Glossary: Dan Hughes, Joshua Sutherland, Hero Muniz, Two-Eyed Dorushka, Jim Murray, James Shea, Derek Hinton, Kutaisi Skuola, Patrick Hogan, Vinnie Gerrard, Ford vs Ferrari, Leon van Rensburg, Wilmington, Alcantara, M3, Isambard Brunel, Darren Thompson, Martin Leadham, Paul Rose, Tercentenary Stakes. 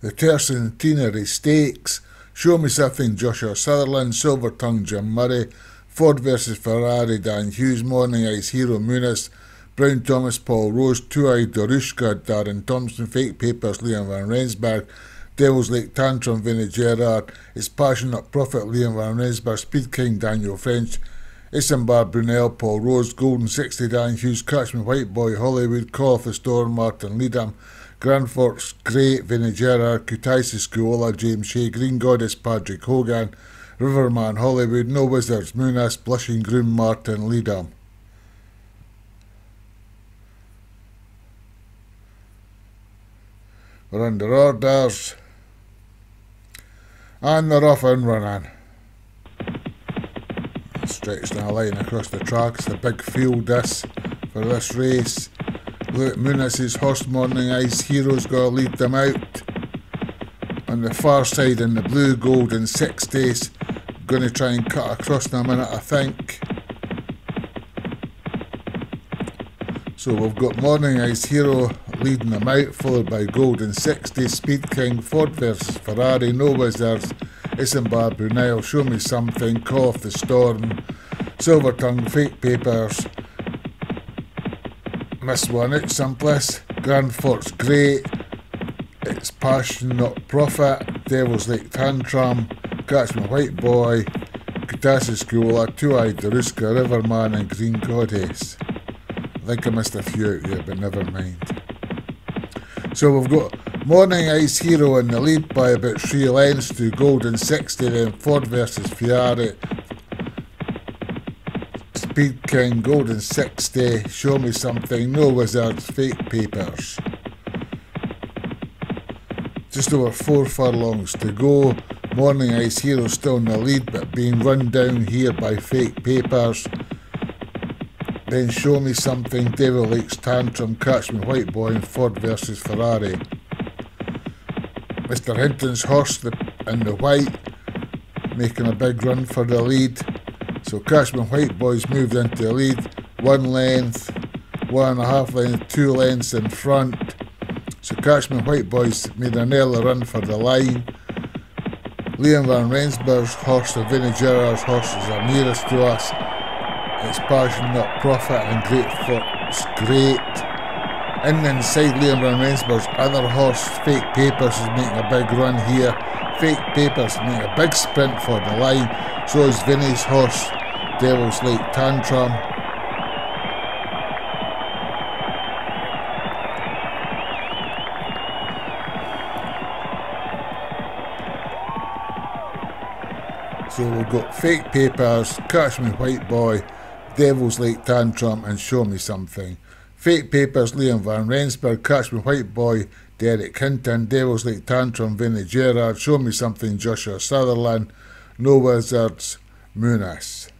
the Tercentenary Stakes, Show Me Something, Joshua Sutherland, Silver Tongue, Jim Murray, Ford vs Ferrari, Dan Hughes, Morning Ice, Hero Muniz, Brown Thomas, Paul Rose, Two-Eyed Dorushka, Darren Thompson, Fake Papers, Leon van Rensburg, Devil's Lake Tantrum, Vinnie Gerrard, It's Passionate Prophet, Leon van Rensburg, Speed King, Daniel French, Isambard Brunel, Paul Rose, Golden 60, Dan Hughes, Catchman, White Boy, Hollywood, Call of the Storm, Martin Leadham, Grand Forks, Grey, Vinnie Gerrard, Kutaisi Skuola, James Shea, Green Goddess, Patrick Hogan, Riverman, Hollywood, No Wizards, Moonas, Blushing Groom, Martin Leadham. We're under orders. And they're off and running. Stretching a line across the tracks, the big field this for this race. Look, Moonis's horse Morning Ice, Hero's got to lead them out. On the far side in the blue, Golden 60s. Going to try and cut across in a minute, I think. So we've got Morning Ice, Hero leading them out, followed by Golden 60, Speed King, Ford vs Ferrari, No Wizards, Isambard Brunel, Show Me Something, Call of the Storm, Silver Tongue, Fake Papers, Miss One Out Someplace, Grand Forks Grey, It's Passion Not Profit, Devil's Lake Tantrum, Catch My White Boy, Kutaisi Skuola, Two-Eyed Dorushka, Riverman and Green Goddess. I think I missed a few out there, but never mind. So we've got Morning Ice, Hero in the lead by about 3 lengths to Golden 60, then Ford vs Ferrari, Speed King, Golden 60, Show Me Something, No Wizards, Fake Papers. Just over 4 furlongs to go. Morning Ice, Hero still in the lead, but being run down here by Fake Papers. Then Show Me Something, Devil Lake's Tantrum, Catchman White Boy and Ford vs Ferrari. Mr Hinton's horse in the white, making a big run for the lead. So Catchman White Boy's moved into the lead, 1 length, 1.5 lengths, 2 lengths in front. So Catchman White Boy's made an early run for the line. Leon van Rensburg's horse and Vinnie Gerrard's horses are nearest to us. It's Passion Not Profit and Great Forks Great. In and inside Leon van Rensburg's other horse, Fake Papers is making a big run here. Fake Papers is making a big sprint for the line. So is Vinnie's horse, Devil's Lake Tantrum. So we've got Fake Papers, Catch Me White Boy, Devil's Lake Tantrum and Show Me Something. Fake Papers, Leon van Rensburg, Catch Me White Boy, Derek Hinton, Devil's Lake Tantrum, Vinnie Gerrard, Show Me Something, Joshua Sutherland, No Wizards, Moonas.